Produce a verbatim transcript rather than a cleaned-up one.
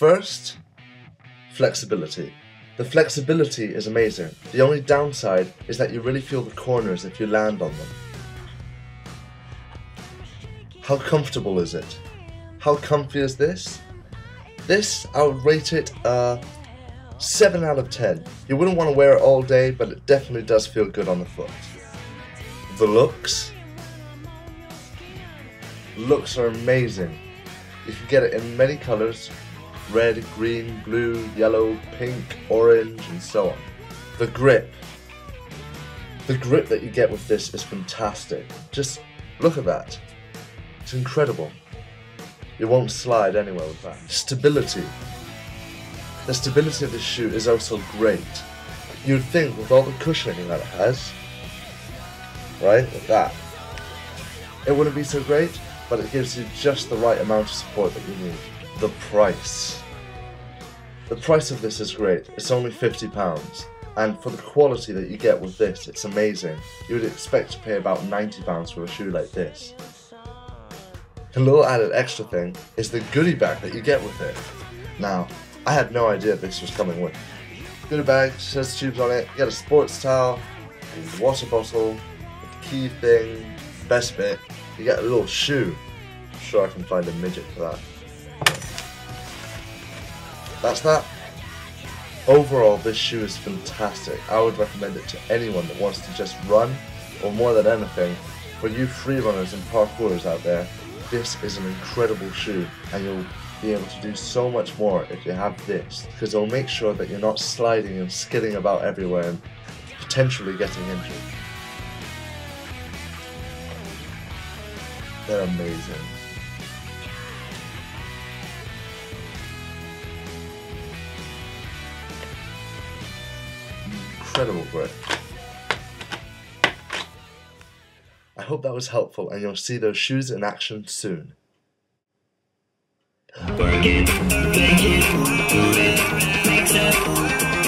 First, flexibility. The flexibility is amazing. The only downside is that you really feel the corners if you land on them. How comfortable is it? How comfy is this? This, I would rate it a seven out of ten. You wouldn't want to wear it all day, but it definitely does feel good on the foot. The looks. Looks are amazing. You can get it in many colors. Red, green, blue, yellow, pink, orange, and so on. The grip. The grip that you get with this is fantastic. Just look at that. It's incredible. You won't slide anywhere with that. Stability. The stability of this shoe is also great. You'd think with all the cushioning that it has, right, with that, it wouldn't be so great, but it gives you just the right amount of support that you need. The price. The price of this is great. It's only fifty pounds, and for the quality that you get with this, it's amazing. You would expect to pay about ninety pounds for a shoe like this. A little added extra thing is the goodie bag that you get with it. Now, I had no idea this was coming with. Goodie bag, says tubes on it, you get a sports towel, a water bottle, a key thing, best bit, you get a little shoe. I'm sure I can find a midget for that. That's that. Overall, this shoe is fantastic. I would recommend it to anyone that wants to just run, or more than anything, for you free runners and parkourers out there, this is an incredible shoe, and you'll be able to do so much more if you have this, because it'll make sure that you're not sliding and skidding about everywhere and potentially getting injured. They're amazing. Incredible grip. I hope that was helpful, and you'll see those shoes in action soon. Work it, break it, move it, flex it.